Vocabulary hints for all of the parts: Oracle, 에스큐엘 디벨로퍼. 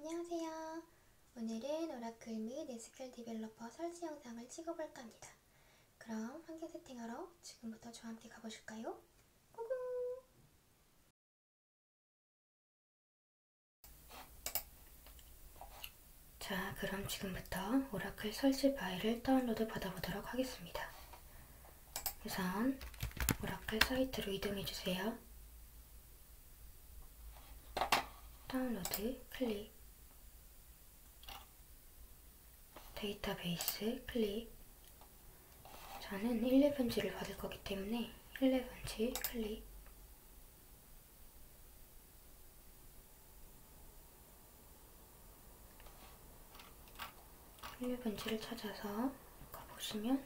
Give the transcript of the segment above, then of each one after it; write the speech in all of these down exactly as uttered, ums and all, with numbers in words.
안녕하세요. 오늘은 오라클 및 에스큐엘 디벨로퍼 설치 영상을 찍어볼까 합니다. 그럼 환경 세팅하러 지금부터 저와 함께 가보실까요? 고고! 자, 그럼 지금부터 오라클 설치 파일을 다운로드 받아보도록 하겠습니다. 우선 오라클 사이트로 이동해주세요. 다운로드 클릭, 데이터베이스 클릭. 저는 일레븐지를 받을 거기 때문에 일레븐지 클릭. 일레븐지를 찾아서 아까 보시면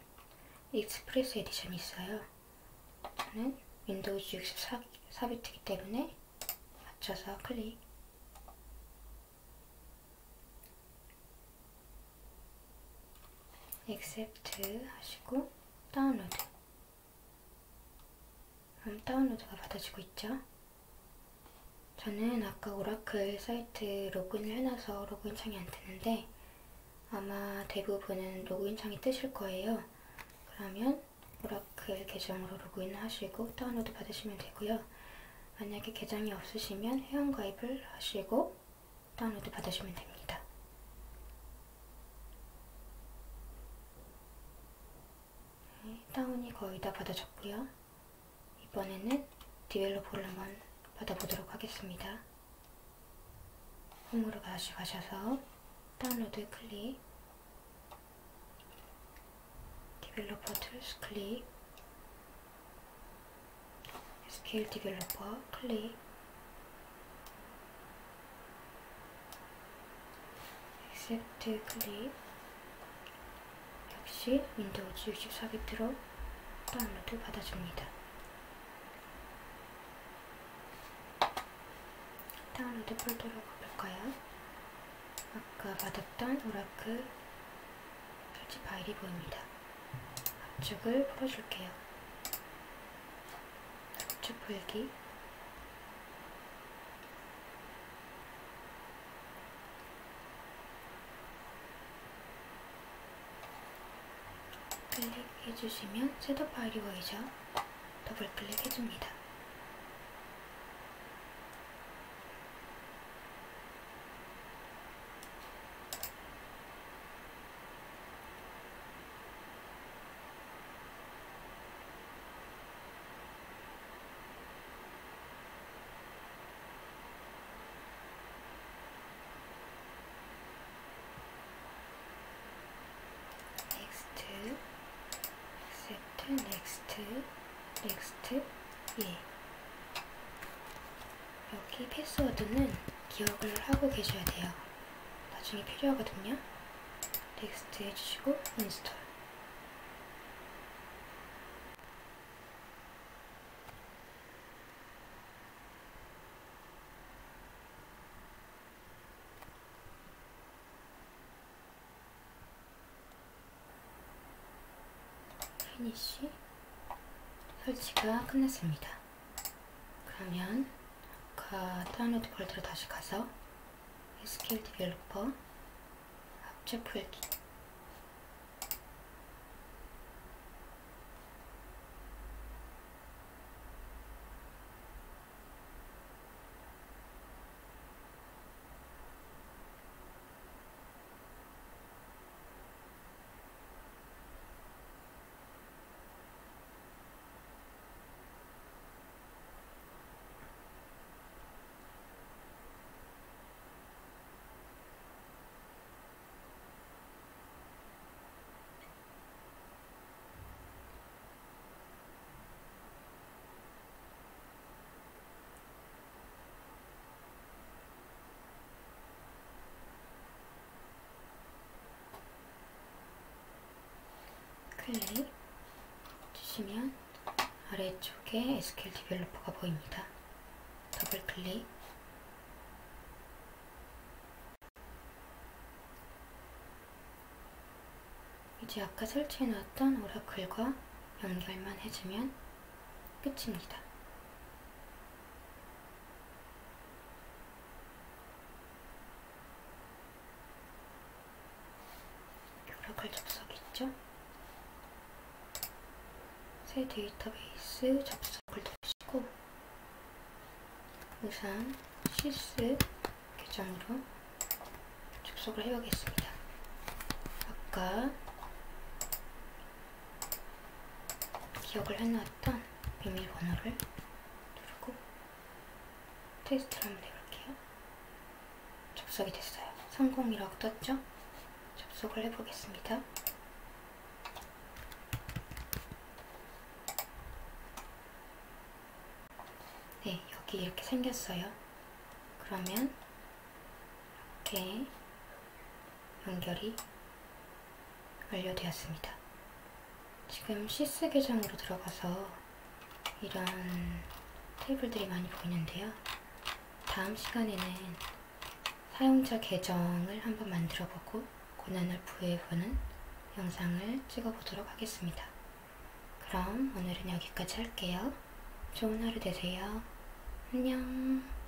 익스프레스 에디션이 있어요. 저는 윈도우즈 육십사 비트이기 때문에 맞춰서 클릭. Accept 하시고 다운로드. 그럼 다운로드가 받아지고 있죠. 저는 아까 오라클 사이트 로그인을 해놔서 로그인 창이 안 뜨는데 아마 대부분은 로그인 창이 뜨실 거예요. 그러면 오라클 계정으로 로그인 하시고 다운로드 받으시면 되고요. 만약에 계정이 없으시면 회원가입을 하시고 다운로드 받으시면 됩니다. 다운이 거의 다 받아졌고요. 이번에는 디벨로퍼를 한번 받아보도록 하겠습니다. 홈으로 다시 가셔서 다운로드 클릭, 디벨로퍼 툴스 클릭, 에스큐엘 디벨로퍼 클릭, Accept 클릭. 역시 윈도우즈 육십사 비트로 다운로드 받아줍니다. 다운로드 폴더로 가볼까요? 아까 받았던 오라클 설치 파일이 보입니다. 압축을 풀어줄게요. 압축 풀기, 클릭해주시면 셋업 파일이 보이죠? 더블클릭해줍니다. 넥스트 넥스트, 넥스트, 예. 여기 패스워드는 기억을 하고 계셔야 돼요. 나중에 필요하거든요. 넥스트 해주시고 인스톨. 피니시. 설치가 끝났습니다. 그러면 아까 다운로드 폴더로 다시 가서 에스큐엘 디벨로퍼 압축 풀기, 클릭 해주시면 아래쪽에 에스큐엘 디벨로퍼가 보입니다. 더블클릭. 이제 아까 설치해놨던 오라클과 연결만 해주면 끝입니다. 새 데이터베이스 접속을 누르시고 우선 실습 계정으로 접속을 해보겠습니다. 아까 기억을 해놨던 비밀번호를 누르고 테스트를 한번 해볼게요. 접속이 됐어요. 성공이라고 떴죠? 접속을 해보겠습니다. 네, 여기 이렇게 생겼어요. 그러면 이렇게 연결이 완료되었습니다. 지금 시스 계정으로 들어가서 이런 테이블들이 많이 보이는데요. 다음 시간에는 사용자 계정을 한번 만들어보고 고난을 부여해보는 영상을 찍어보도록 하겠습니다. 그럼 오늘은 여기까지 할게요. 좋은 하루 되세요. 안녕.